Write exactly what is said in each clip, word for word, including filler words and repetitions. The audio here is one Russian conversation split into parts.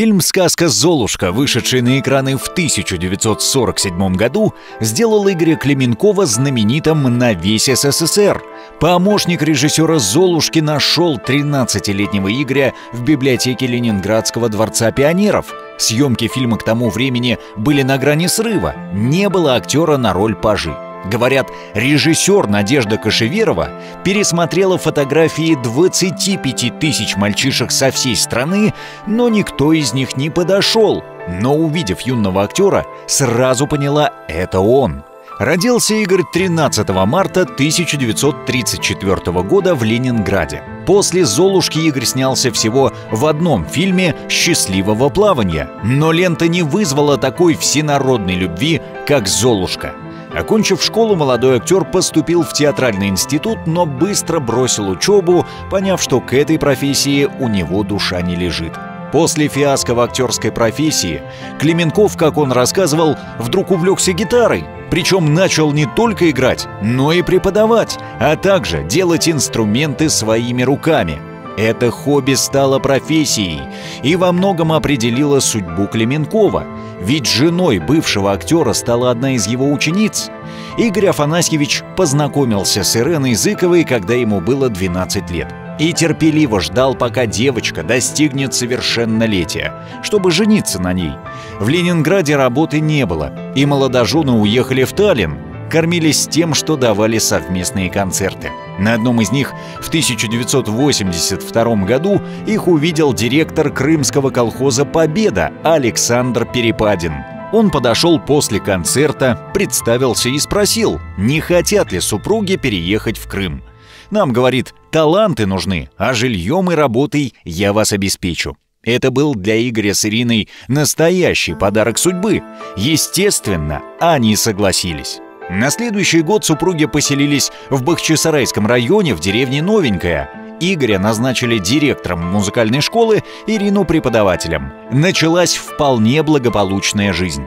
Фильм «Сказка Золушка», вышедший на экраны в тысяча девятьсот сорок седьмом году, сделал Игоря Клименкова знаменитым на весь СССР. Помощник режиссера «Золушки» нашел тринадцатилетнего Игоря в библиотеке Ленинградского дворца пионеров. Съемки фильма к тому времени были на грани срыва, не было актера на роль пажи. Говорят, режиссер Надежда Кашеверова пересмотрела фотографии двадцати пяти тысяч мальчишек со всей страны, но никто из них не подошел. Но, увидев юного актера, сразу поняла – это он. Родился Игорь тринадцатого марта тысяча девятьсот тридцать четвёртого года в Ленинграде. После «Золушки» Игорь снялся всего в одном фильме «Счастливого плавания», но лента не вызвала такой всенародной любви, как «Золушка». Окончив школу, молодой актер поступил в театральный институт, но быстро бросил учебу, поняв, что к этой профессии у него душа не лежит. После фиаско в актерской профессии Клименков, как он рассказывал, вдруг увлекся гитарой. Причем начал не только играть, но и преподавать, а также делать инструменты своими руками. Это хобби стало профессией и во многом определило судьбу Клименкова, ведь женой бывшего актера стала одна из его учениц. Игорь Афанасьевич познакомился с Ириной Зыковой, когда ему было двенадцать лет, и терпеливо ждал, пока девочка достигнет совершеннолетия, чтобы жениться на ней. В Ленинграде работы не было, и молодожены уехали в Таллин, кормились тем, что давали совместные концерты. На одном из них в тысяча девятьсот восемьдесят втором году их увидел директор крымского колхоза «Победа» Александр Перепадин. Он подошел после концерта, представился и спросил, не хотят ли супруги переехать в Крым. «Нам, — говорит, — таланты нужны, а жильем и работой я вас обеспечу». Это был для Игоря с Ириной настоящий подарок судьбы. Естественно, они согласились. На следующий год супруги поселились в Бахчисарайском районе в деревне Новенькая. Игоря назначили директором музыкальной школы, Ирину преподавателем. Началась вполне благополучная жизнь.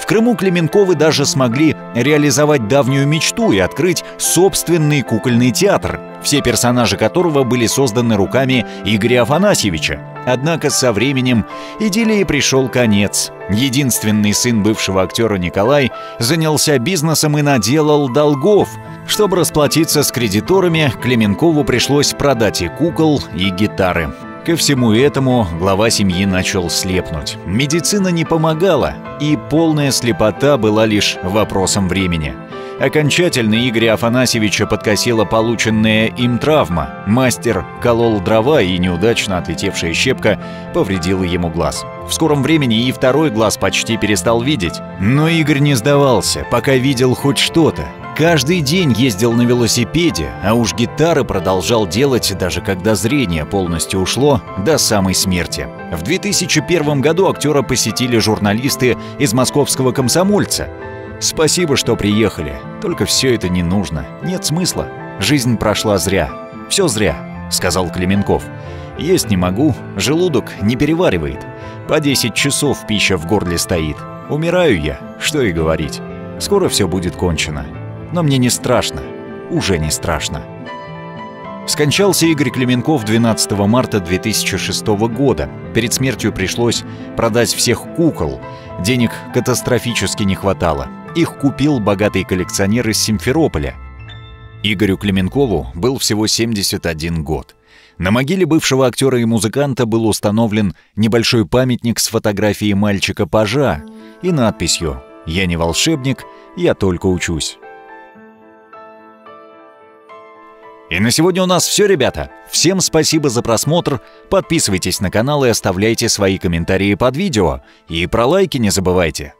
В Крыму Клименковы даже смогли реализовать давнюю мечту и открыть собственный кукольный театр, все персонажи которого были созданы руками Игоря Афанасьевича. Однако со временем идиллии пришел конец. Единственный сын бывшего актера Николай занялся бизнесом и наделал долгов. Чтобы расплатиться с кредиторами, Клименкову пришлось продать и кукол, и гитары. Ко всему этому глава семьи начал слепнуть. Медицина не помогала, и полная слепота была лишь вопросом времени. Окончательно Игоря Афанасьевича подкосила полученная им травма. Мастер колол дрова, и неудачно отлетевшая щепка повредила ему глаз. В скором времени и второй глаз почти перестал видеть. Но Игорь не сдавался, пока видел хоть что-то. Каждый день ездил на велосипеде, а уж гитары продолжал делать, даже когда зрение полностью ушло, до самой смерти. В две тысячи первом году актера посетили журналисты из московского «Комсомольца». «Спасибо, что приехали. Только все это не нужно. Нет смысла. Жизнь прошла зря. Все зря», — сказал Клименков. «Есть не могу, желудок не переваривает. По десять часов пища в горле стоит. Умираю я, что и говорить. Скоро все будет кончено. Но мне не страшно. Уже не страшно». Скончался Игорь Клименков двенадцатого марта две тысячи шестого года. Перед смертью пришлось продать всех кукол. Денег катастрофически не хватало. Их купил богатый коллекционер из Симферополя. Игорю Клименкову был всего семьдесят один год. На могиле бывшего актера и музыканта был установлен небольшой памятник с фотографией мальчика-пажа и надписью «Я не волшебник, я только учусь». И на сегодня у нас все, ребята. Всем спасибо за просмотр. Подписывайтесь на канал и оставляйте свои комментарии под видео. И про лайки не забывайте.